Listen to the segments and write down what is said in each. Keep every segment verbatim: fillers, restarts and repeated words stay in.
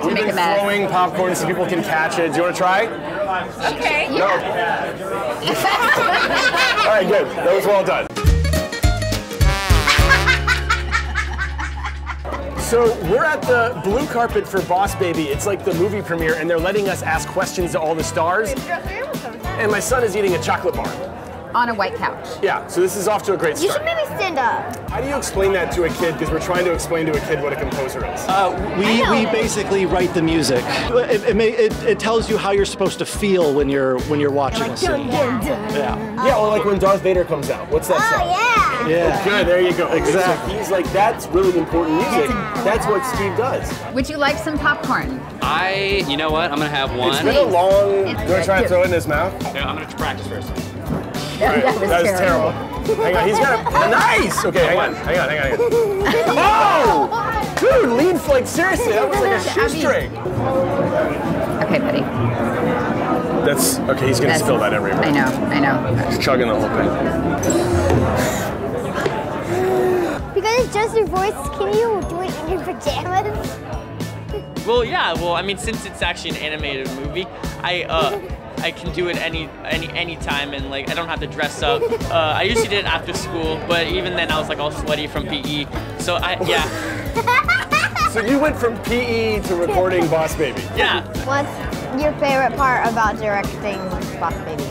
like to We've make a mess. We've been throwing popcorn so people can catch it. Do you want to try? Okay. No. Yeah. All right, good. That was well done. So we're at the blue carpet for Boss Baby. It's like the movie premiere, and they're letting us ask questions to all the stars. And my son is eating a chocolate bar. On a white couch. Yeah, so this is off to a great start. You should maybe stand up. How do you explain that to a kid? Because we're trying to explain to a kid what a composer is. Uh, we we basically write the music. It it, may, it it tells you how you're supposed to feel when you're when you're watching like, a scene. Yeah. Yeah. Yeah, or like when Darth Vader comes out. What's that song? Oh yeah. Yeah. Good. There you go. Exactly. He's like, that's really important music. That's what Steve does. Would you like some popcorn? I. You know what? I'm gonna have one. It's been a long. It's you wanna try to throw it in his mouth? Yeah, I'm gonna practice first. Right. That was that is terrible. terrible. Hang on, he's got a nice. Okay, hang on, hang on, hang on. Hang on. Oh, dude, lean like seriously. That was like a shoestring. Okay, buddy. That's okay. He's gonna That's, spill that everywhere. I know, I know. He's chugging the whole thing. Because it's just your voice, can you do it in your pajamas? Well, yeah. Well, I mean, since it's actually an animated movie, I uh. I can do it any any any time, and like I don't have to dress up. Uh, I usually did it after school, but even then I was like all sweaty from P E. So I yeah. So you went from P E to recording Boss Baby. Yeah. What's your favorite part about directing Boss Baby?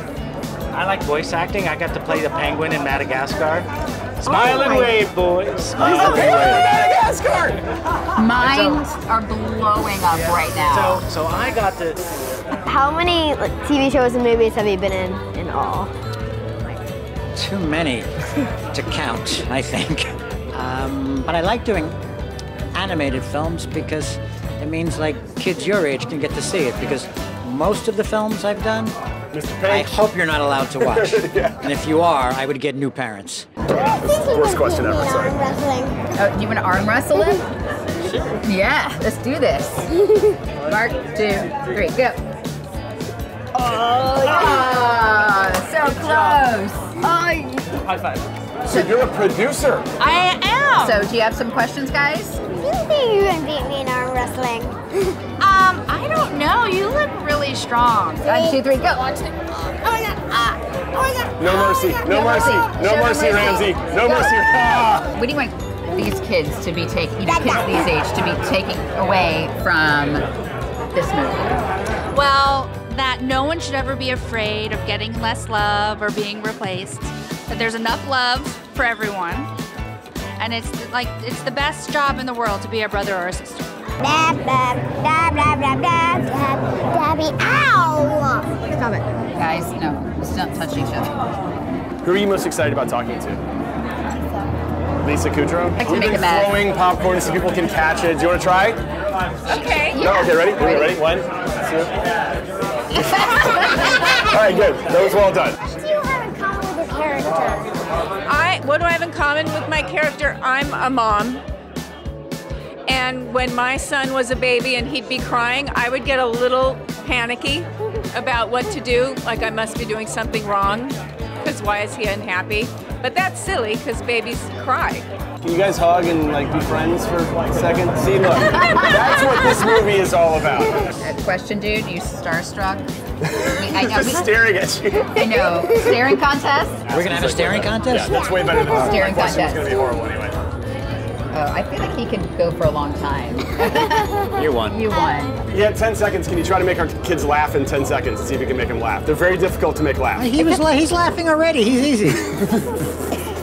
I like voice acting. I got to play the penguin in Madagascar. Smile oh and wave, boys. Smile and wave. Madagascar. Minds so, are blowing up yeah, right now. So so I got to. How many like, T V shows and movies have you been in, in all? Too many to count, I think. Um, but I like doing animated films because it means like kids your age can get to see it, because most of the films I've done, Mister I hope you're not allowed to watch. Yeah. And if you are, I would get new parents. That's the worst question ever, sorry. Oh, do you want to arm wrestle him? Sure. Yeah, let's do this. Mark, two, three, go. Oh, yeah. Oh, so close. Oh. High five. So you're a producer. I am. So do you have some questions, guys? You think you're going to beat me in arm wrestling? um, I don't know. You look really strong. Three. One, two, three, go. One, two. Oh, my God. Ah. Oh, my God. No mercy. Oh, no mercy. No Show mercy, Ramsey. No go. mercy. Ah. What do you want these kids to be taking, you know, kids these age to be taking away from this movie? Well, that no one should ever be afraid of getting less love or being replaced. That there's enough love for everyone. And it's like, it's the best job in the world to be a brother or a sister. Blah, blah, blah, blah, blah, blah, blah, blah, ow! Stop it. Guys, no, let's not touch each other. Who are you most excited about talking to? Lisa Kudrow? I like We've been throwing popcorn so people can catch it. Do you want to try? Okay. Yeah. No, okay, ready? Ready? ready? One, two. All right, good. That was well done. What do you have in common with your character? I, what do I have in common with my character? I'm a mom. And when my son was a baby and he'd be crying, I would get a little panicky about what to do, like I must be doing something wrong, because why is he unhappy? But that's silly, because babies cry. Can you guys hug and like be friends for like a second? See, look, that's what this movie is all about. That question, dude, you starstruck? We, I know, we, staring at you. I know. Staring contest? We're gonna have a staring contest? Yeah, that's way better than that. Staring contest. That question was gonna be horrible anyway. Oh, I feel like he could go for a long time. You won. You won. Yeah, ten seconds. Can you try to make our kids laugh in ten seconds and see if you can make them laugh? They're very difficult to make laugh. He was la he's laughing already. He's easy.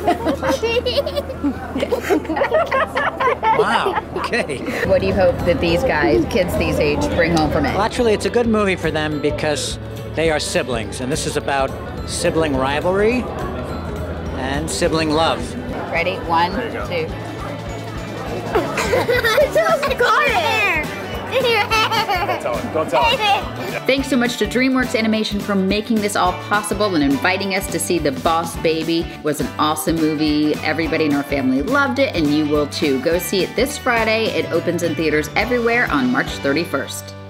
Wow, okay. What do you hope that these guys, kids these age, bring home from it? Well, actually, it's a good movie for them because they are siblings, and this is about sibling rivalry and sibling love. Ready? One, two. Just got it! Don't tell him. Don't tell him. Thanks so much to DreamWorks Animation for making this all possible and inviting us to see The Boss Baby. It was an awesome movie. Everybody in our family loved it, and you will too. Go see it this Friday. It opens in theaters everywhere on March thirty-first.